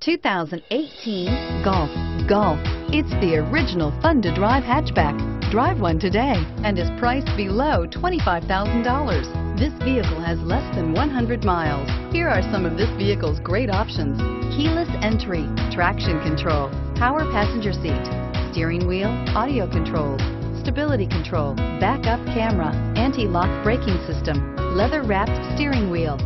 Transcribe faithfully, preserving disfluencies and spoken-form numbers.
two thousand eighteen Golf. Golf. It's the original fun-to-drive hatchback. Drive one today and is priced below twenty-five thousand dollars. This vehicle has less than one hundred miles. Here are some of this vehicle's great options: keyless entry, traction control, power passenger seat, steering wheel audio controls, stability control, backup camera, anti-lock braking system, leather-wrapped steering wheel,